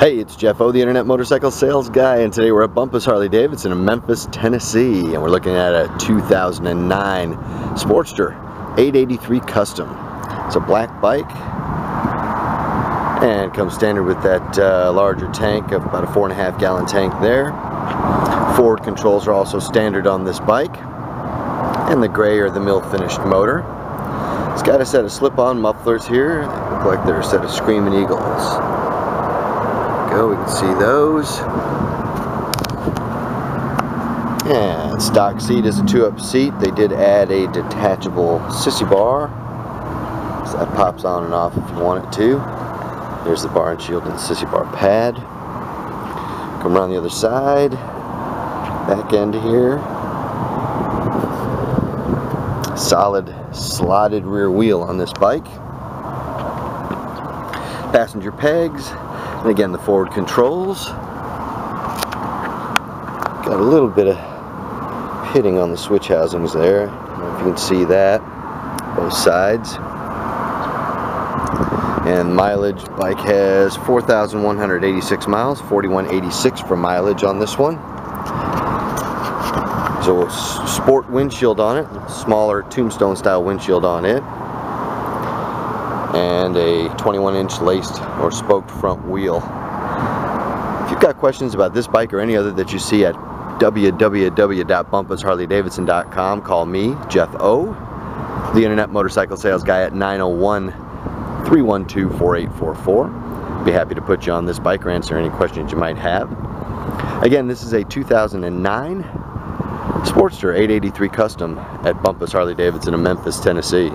Hey, it's Jeff O, the Internet Motorcycle Sales Guy, and today we're at Bumpus Harley-Davidson in Memphis, Tennessee, and we're looking at a 2009 Sportster 883 Custom. It's a black bike, and comes standard with that larger tank of about a 4.5 gallon tank there. Forward controls are also standard on this bike, and the gray or the mill finished motor. It's got a set of slip-on mufflers here. They look like they're a set of Screaming Eagles. We can see those. And stock seat is a two-up seat. They did add a detachable sissy bar, so that pops on and off if you want it to. There's the bar and shield and sissy bar pad. Come around the other side, back end here. Solid slotted rear wheel on this bike. Passenger pegs. And again, the forward controls. Got a little bit of pitting on the switch housings there. I don't know if you can see that, both sides. And mileage, bike has 4,186 miles, 4,186 for mileage on this one. So a sport windshield on it, smaller tombstone style windshield on it. And a 21-inch laced or spoked front wheel. If you've got questions about this bike or any other that you see at www.bumpusharleydavidson.com, call me, Jeff O, the Internet Motorcycle Sales Guy, at 901-312-4844. Be happy to put you on this bike or answer any questions you might have. Again, this is a 2009 Sportster 883 Custom at Bumpus Harley-Davidson in Memphis, Tennessee.